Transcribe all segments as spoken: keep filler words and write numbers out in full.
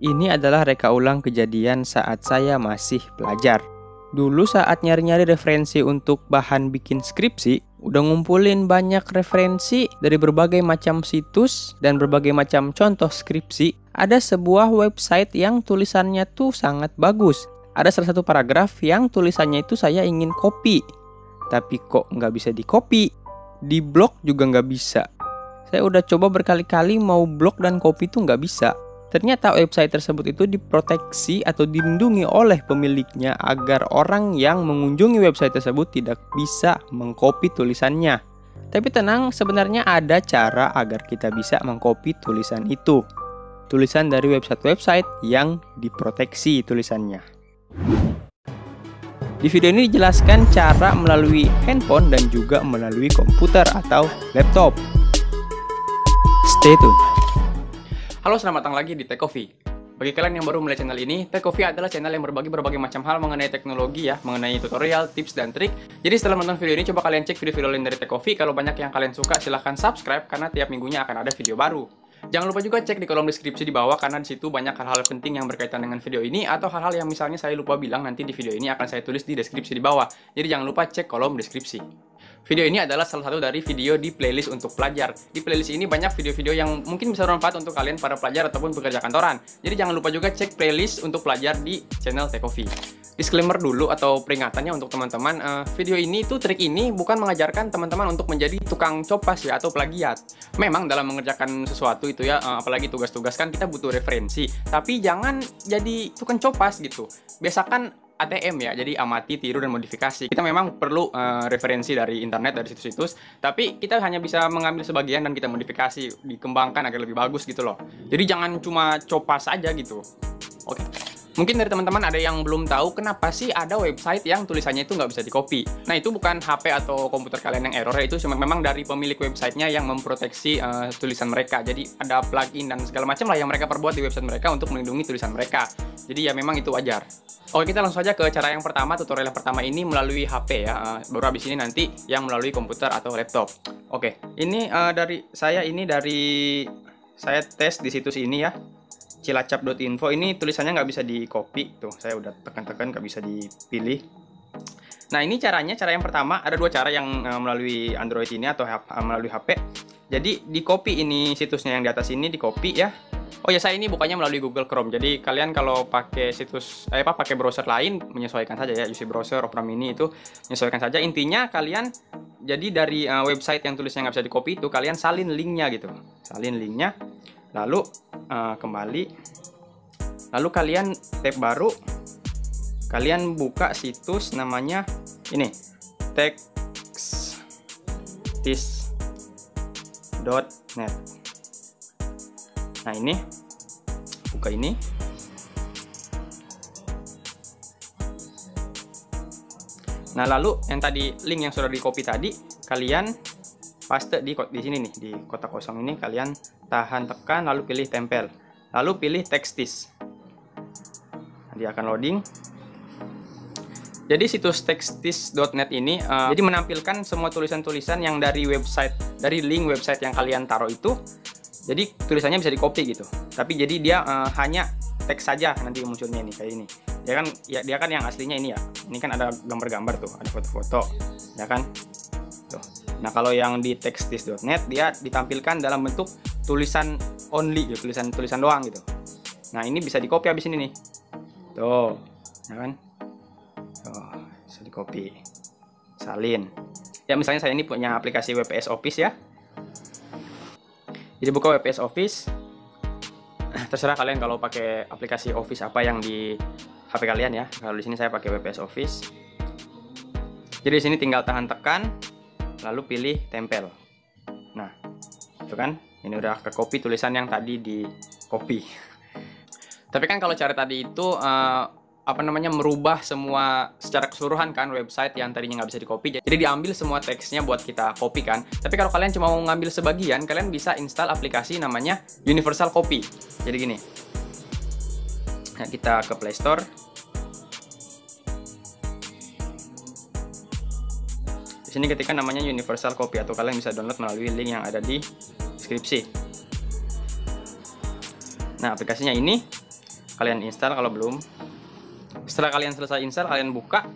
Ini adalah reka ulang kejadian saat saya masih pelajar. Dulu saat nyari-nyari referensi untuk bahan bikin skripsi, udah ngumpulin banyak referensi dari berbagai macam situs dan berbagai macam contoh skripsi. Ada sebuah website yang tulisannya tuh sangat bagus. Ada salah satu paragraf yang tulisannya itu saya ingin copy. Tapi kok nggak bisa di-copy? Di blog juga nggak bisa. Saya udah coba berkali-kali mau blok dan copy tuh nggak bisa. Ternyata website tersebut itu diproteksi atau dilindungi oleh pemiliknya agar orang yang mengunjungi website tersebut tidak bisa mengcopy tulisannya. Tapi tenang, sebenarnya ada cara agar kita bisa mengcopy tulisan itu. Tulisan dari website-website yang diproteksi tulisannya. Di video ini dijelaskan cara melalui handphone dan juga melalui komputer atau laptop. Stay tune. Halo, selamat datang lagi di Tech Coffee. Bagi kalian yang baru mulai channel ini, Tech Coffee adalah channel yang berbagi berbagai macam hal mengenai teknologi ya, mengenai tutorial, tips, dan trik. Jadi setelah menonton video ini, coba kalian cek video-video lain dari Tech Coffee. Kalau banyak yang kalian suka, silahkan subscribe karena tiap minggunya akan ada video baru. Jangan lupa juga cek di kolom deskripsi di bawah karena di situ banyak hal-hal penting yang berkaitan dengan video ini atau hal-hal yang misalnya saya lupa bilang nanti di video ini akan saya tulis di deskripsi di bawah. Jadi jangan lupa cek kolom deskripsi. Video ini adalah salah satu dari video di playlist untuk pelajar. Di playlist ini banyak video-video yang mungkin bisa bermanfaat untuk kalian para pelajar ataupun pekerja kantoran. Jadi jangan lupa juga cek playlist untuk pelajar di channel Tech Coffee. Disclaimer dulu atau peringatannya untuk teman-teman, uh, video ini tuh trik ini bukan mengajarkan teman-teman untuk menjadi tukang copas ya atau plagiat. Memang dalam mengerjakan sesuatu itu ya, uh, apalagi tugas-tugas kan kita butuh referensi. Tapi jangan jadi tukang copas gitu. Biasakan A T M ya, jadi amati, tiru, dan modifikasi. Kita memang perlu uh, referensi dari internet, dari situs-situs, tapi kita hanya bisa mengambil sebagian dan kita modifikasi, dikembangkan agar lebih bagus gitu loh. Jadi jangan cuma copas aja gitu. Oke. Okay. Mungkin dari teman-teman ada yang belum tahu kenapa sih ada website yang tulisannya itu nggak bisa di-copy. Nah itu bukan H P atau komputer kalian yang error, itu memang dari pemilik websitenya yang memproteksi uh, tulisan mereka. Jadi ada plugin dan segala macam lah yang mereka perbuat di website mereka untuk melindungi tulisan mereka. Jadi ya memang itu wajar. Oke, kita langsung saja ke cara yang pertama, tutorial yang pertama ini melalui H P ya. Uh, baru habis ini nanti yang melalui komputer atau laptop. Oke, ini uh, dari saya ini dari saya tes di situs ini ya. Cilacap dot info ini tulisannya nggak bisa di copy tuh, saya udah tekan-tekan nggak bisa dipilih. Nah ini caranya, cara yang pertama ada dua cara yang uh, melalui Android ini atau uh, melalui H P. Jadi di copy ini situsnya yang di atas ini di copy ya. Oh ya, saya ini bukannya melalui Google Chrome. Jadi kalian kalau pakai situs eh apa pakai browser lain menyesuaikan saja ya, U C browser, Opera Mini itu menyesuaikan saja. Intinya kalian jadi dari uh, website yang tulisnya nggak bisa di copy itu kalian salin linknya gitu, salin linknya. Lalu uh, kembali, lalu kalian tab baru, kalian buka situs namanya ini text this dot net. Nah ini, buka ini. Nah lalu yang tadi link yang sudah di copy tadi, kalian paste di di sini nih, di kotak kosong ini kalian tahan tekan lalu pilih tempel. Lalu pilih text this. Dia akan loading. Jadi situs text this dot net ini uh, jadi menampilkan semua tulisan-tulisan yang dari website, dari link website yang kalian taruh itu. Jadi tulisannya bisa di-copy gitu. Tapi jadi dia uh, hanya teks saja nanti munculnya ini kayak ini. Dia kan ya dia kan yang aslinya ini ya. Ini kan ada gambar-gambar tuh, ada foto-foto. Ya kan? Tuh. Nah kalau yang di text this dot net dia ditampilkan dalam bentuk tulisan only gitu, tulisan-tulisan doang gitu. Nah ini bisa di copy habis ini nih. Tuh, ya kan? Tuh, bisa di copy. Salin. Ya misalnya saya ini punya aplikasi W P S Office ya. Jadi buka W P S Office. Terserah kalian kalau pakai aplikasi Office apa yang di H P kalian ya. Kalau di sini saya pakai W P S Office. Jadi di sini tinggal tahan tekan lalu pilih tempel. Nah itu kan ini udah ke copy tulisan yang tadi di copy. Tapi kan kalau cara tadi itu uh, apa namanya merubah semua secara keseluruhan kan website yang tadinya nggak bisa di copy, jadi diambil semua teksnya buat kita copy kan. Tapi kalau kalian cuma mau ngambil sebagian, kalian bisa install aplikasi namanya Universal Copy. Jadi gini, nah, kita ke Play Store. Di sini ketika namanya Universal Copy atau kalian bisa download melalui link yang ada di deskripsi. Nah aplikasinya ini kalian install kalau belum. Setelah kalian selesai install, kalian buka.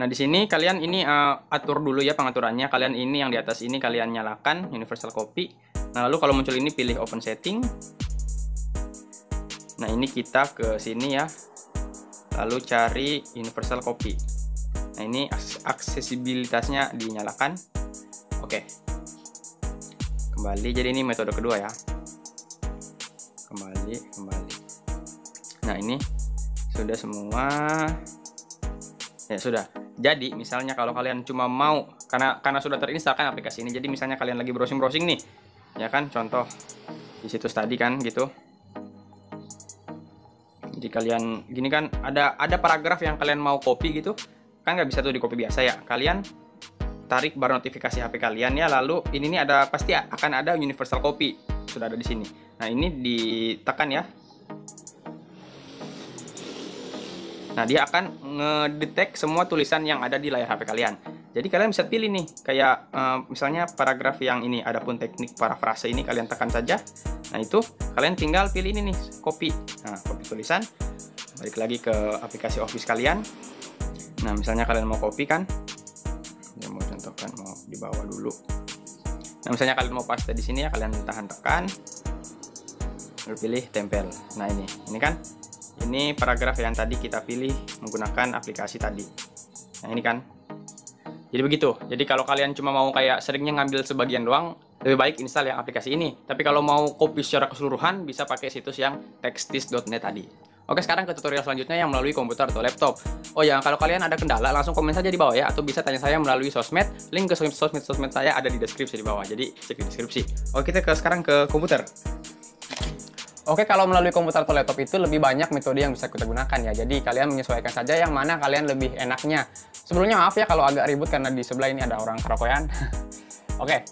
Nah, di sini kalian ini uh, atur dulu ya pengaturannya. Kalian ini yang di atas ini kalian nyalakan Universal Copy. Nah, lalu kalau muncul ini pilih Open Setting. Nah, ini kita ke sini ya. Lalu cari Universal Copy. Nah, ini aksesibilitasnya dinyalakan. Oke. Kembali. Jadi ini metode kedua ya. Kembali, kembali. Nah, ini sudah semua. Ya, sudah. Jadi misalnya kalau kalian cuma mau, karena karena sudah terinstall kan aplikasi ini, jadi misalnya kalian lagi browsing-browsing nih, ya kan, contoh di situs tadi kan gitu. Jadi kalian gini kan, ada ada paragraf yang kalian mau copy gitu kan, nggak bisa tuh di copy biasa ya. Kalian tarik bar notifikasi H P kalian ya, lalu ini nih ada, pasti akan ada Universal Copy, sudah ada di sini. Nah, ini ditekan ya. Nah, dia akan ngedetect semua tulisan yang ada di layar H P kalian. Jadi kalian bisa pilih nih, kayak uh, misalnya paragraf yang ini, adapun teknik parafrase ini kalian tekan saja. Nah, itu kalian tinggal pilih ini nih, copy. Nah, copy tulisan. Balik lagi ke aplikasi Office kalian. Nah, misalnya kalian mau copy kan. Ya, mau contohkan mau di bawah dulu. Nah, misalnya kalian mau paste di sini ya, kalian tahan tekan. Lalu pilih tempel. Nah, ini. Ini kan ini paragraf yang tadi kita pilih menggunakan aplikasi tadi. Nah, ini kan. Jadi begitu. Jadi kalau kalian cuma mau kayak seringnya ngambil sebagian doang, lebih baik install yang aplikasi ini. Tapi kalau mau copy secara keseluruhan, bisa pakai situs yang text this dot net tadi. Oke, sekarang ke tutorial selanjutnya yang melalui komputer atau laptop. Oh ya, kalau kalian ada kendala, langsung komen saja di bawah ya. Atau bisa tanya saya melalui sosmed. Link ke sosmed-sosmed saya ada di deskripsi di bawah. Jadi cek di deskripsi. Oke, kita ke sekarang ke komputer. Oke, kalau melalui komputer atau laptop itu lebih banyak metode yang bisa kita gunakan ya. Jadi kalian menyesuaikan saja yang mana kalian lebih enaknya. Sebelumnya maaf ya kalau agak ribut karena di sebelah ini ada orang karaokean. Oke.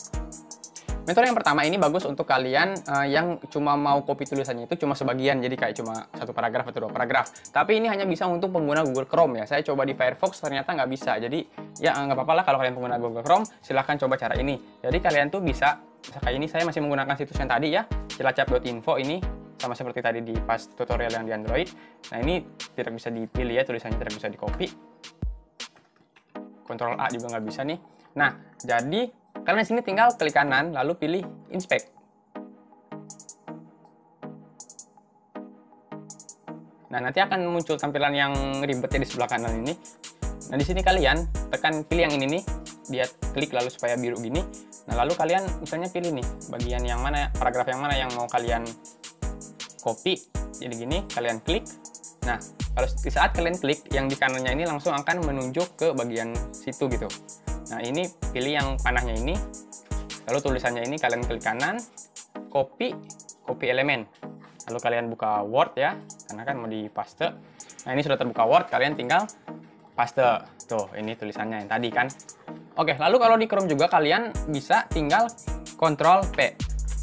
Metode yang pertama ini bagus untuk kalian uh, yang cuma mau copy tulisannya itu cuma sebagian, jadi kayak cuma satu paragraf atau dua paragraf. Tapi ini hanya bisa untuk pengguna Google Chrome ya. Saya coba di Firefox ternyata nggak bisa. Jadi ya nggak apa-apa lah kalau kalian pengguna Google Chrome, silahkan coba cara ini. Jadi kalian tuh bisa, kayak ini saya masih menggunakan situs yang tadi ya, cilacap dot info ini. Sama seperti tadi di pas tutorial yang di Android. Nah, ini tidak bisa dipilih ya, tulisannya tidak bisa di-copy. Ctrl A juga nggak bisa nih. Nah, jadi kalian di sini tinggal klik kanan lalu pilih inspect. Nah, nanti akan muncul tampilan yang ribetnya di sebelah kanan ini. Nah, di sini kalian tekan pilih yang ini nih, dia klik lalu supaya biru gini. Nah, lalu kalian misalnya pilih nih bagian yang mana, paragraf yang mana yang mau kalian copy, jadi gini, kalian klik. Nah, kalau di saat kalian klik, yang di kanannya ini langsung akan menunjuk ke bagian situ gitu. Nah, ini pilih yang panahnya ini, lalu tulisannya ini kalian klik kanan, copy, copy elemen. Lalu kalian buka Word ya, karena kan mau dipaste. Nah, ini sudah terbuka Word, kalian tinggal paste. Tuh, ini tulisannya yang tadi kan. Oke, lalu kalau di Chrome juga kalian bisa tinggal Ctrl P.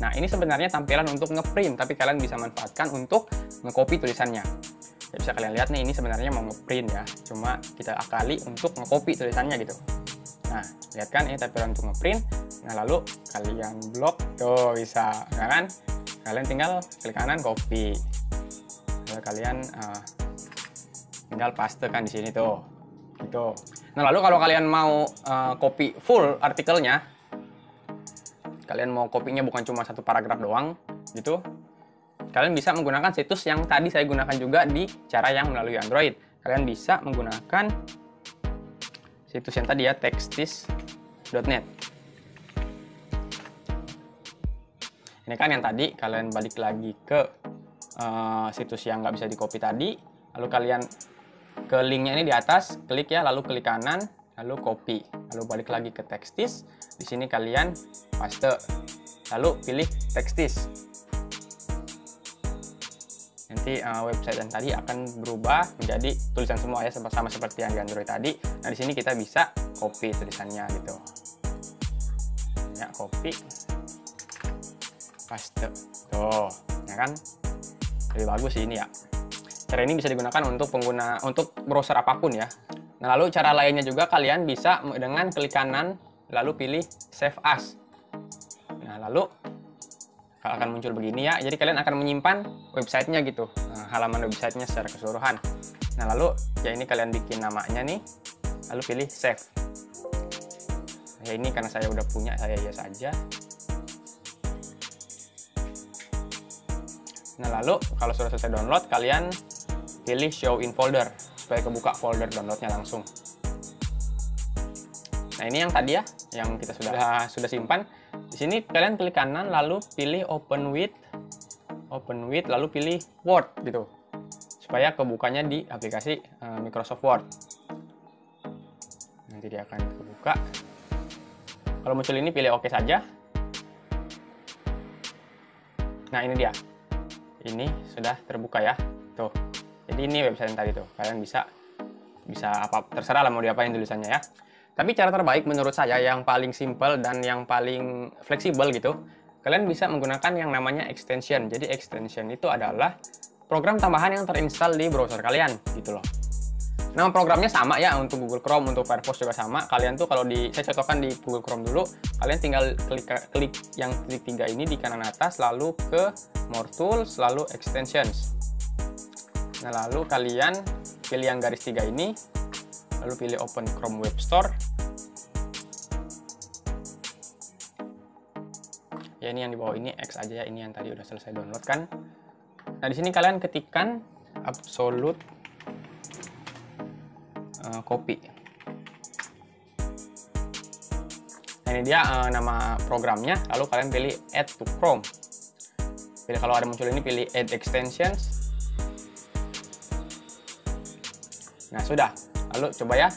Nah, ini sebenarnya tampilan untuk ngeprint, tapi kalian bisa manfaatkan untuk nge-copy tulisannya. Ya, bisa kalian lihat nih, ini sebenarnya mau ngeprint ya, cuma kita akali untuk nge-copy tulisannya gitu. Nah, lihat kan, ini tampilan untuk ngeprint. Nah, lalu kalian blok, tuh bisa, nah kan? Kalian tinggal klik kanan copy. Lalu kalian uh, tinggal paste kan di sini tuh, gitu. Nah, lalu kalau kalian mau uh, copy full artikelnya, kalian mau copy-nya bukan cuma satu paragraf doang gitu, kalian bisa menggunakan situs yang tadi saya gunakan juga di cara yang melalui Android. Kalian bisa menggunakan situs yang tadi ya, text this dot net. Ini kan yang tadi, kalian balik lagi ke uh, situs yang nggak bisa di-copy tadi, lalu kalian ke linknya ini di atas, klik ya, lalu klik kanan, lalu copy, lalu balik lagi ke text-this. Di sini kalian paste, lalu pilih text-this. Nanti uh, website yang tadi akan berubah menjadi tulisan semua ya, sama seperti yang di Android tadi. Nah, di sini kita bisa copy tulisannya gitu. Ya, copy, paste, tuh, ya kan? Lebih bagus ini ya. Cara ini bisa digunakan untuk pengguna, untuk browser apapun ya. Nah, lalu cara lainnya juga kalian bisa dengan klik kanan lalu pilih save as. Nah, lalu akan muncul begini ya. Jadi kalian akan menyimpan websitenya gitu, halaman websitenya secara keseluruhan. Nah lalu ya ini kalian bikin namanya nih, lalu pilih save. Ya ini karena saya udah punya, saya ya saja. Nah lalu kalau sudah selesai download, kalian pilih show in folder supaya kebuka folder downloadnya langsung. Nah ini yang tadi ya, yang kita sudah sudah simpan. Di sini kalian klik kanan, lalu pilih open with, open with, lalu pilih Word gitu, supaya kebukanya di aplikasi uh, Microsoft Word. Nanti dia akan kebuka. Kalau muncul ini pilih OK saja. Nah ini dia, ini sudah terbuka ya, tuh. Jadi ini website yang tadi tuh, kalian bisa bisa apa terserah lah mau diapain tulisannya ya. Tapi cara terbaik menurut saya yang paling simple dan yang paling fleksibel gitu, kalian bisa menggunakan yang namanya extension. Jadi extension itu adalah program tambahan yang terinstall di browser kalian gitu loh. Nah programnya sama ya untuk Google Chrome, untuk Firefox juga sama. Kalian tuh kalau di, saya cocokkan di Google Chrome dulu, kalian tinggal klik klik yang klik tiga ini di kanan atas, lalu ke More Tools, lalu Extensions. Nah lalu kalian pilih yang garis tiga ini, lalu pilih Open Chrome Web Store. Ya ini yang di bawah ini X aja ya, ini yang tadi udah selesai download kan. Nah di sini kalian ketikkan Absolute uh, Copy. Nah ini dia uh, nama programnya, lalu kalian pilih Add to Chrome. Pilih, kalau ada muncul ini pilih Add Extensions. Nah sudah. Lalu coba ya,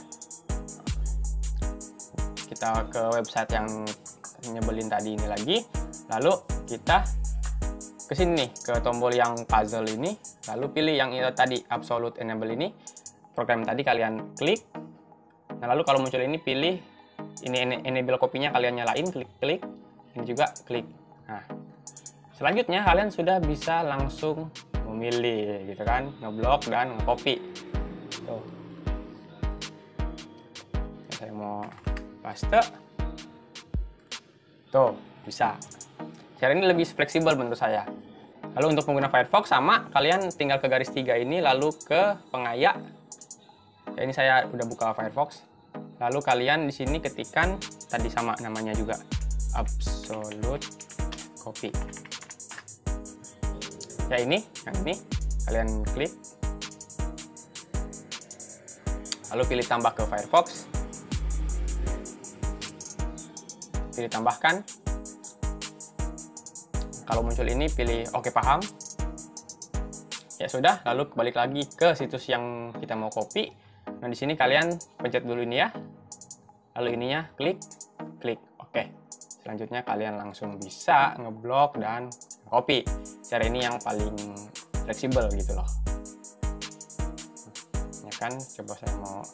kita ke website yang nyebelin tadi ini lagi, lalu kita ke sini nih, ke tombol yang puzzle ini, lalu pilih yang itu tadi, Absolute Enable ini, program tadi kalian klik. Nah lalu kalau muncul ini pilih, ini enable copy-nya kalian nyalain, klik-klik, ini juga klik. Nah selanjutnya kalian sudah bisa langsung memilih gitu kan, ngeblok dan nge-copy. Tuh. Saya mau paste, tuh bisa. Cara ini lebih fleksibel menurut saya. Lalu untuk pengguna Firefox sama, kalian tinggal ke garis tiga ini, lalu ke pengaya. Ya, ini saya udah buka Firefox. Lalu kalian di sini ketikkan tadi sama namanya juga, Absolute Copy. Ya ini, yang ini kalian klik, lalu pilih tambah ke Firefox. Pilih tambahkan. Kalau muncul ini pilih oke paham. Ya sudah, lalu balik lagi ke situs yang kita mau copy. Nah di sini kalian pencet dulu ini ya. Lalu ininya klik, klik. Oke. Selanjutnya kalian langsung bisa ngeblok dan copy. Cara ini yang paling fleksibel gitu loh. Ya kan, coba saya mau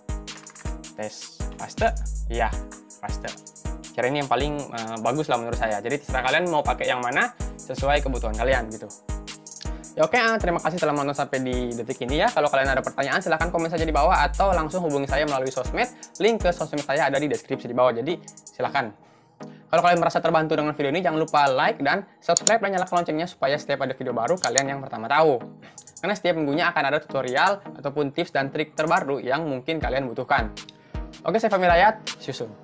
tes paste. Iya, paste. Cara ini yang paling uh, bagus lah menurut saya. Jadi terserah kalian mau pakai yang mana sesuai kebutuhan kalian gitu. Ya oke, uh, terima kasih telah menonton sampai di detik ini ya. Kalau kalian ada pertanyaan silahkan komen saja di bawah atau langsung hubungi saya melalui sosmed. Link ke sosmed saya ada di deskripsi di bawah. Jadi silahkan. Kalau kalian merasa terbantu dengan video ini jangan lupa like dan subscribe dan nyalakan loncengnya supaya setiap ada video baru kalian yang pertama tahu. Karena setiap minggunya akan ada tutorial ataupun tips dan trik terbaru yang mungkin kalian butuhkan. Oke, saya Fahmi Rayat. See you soon.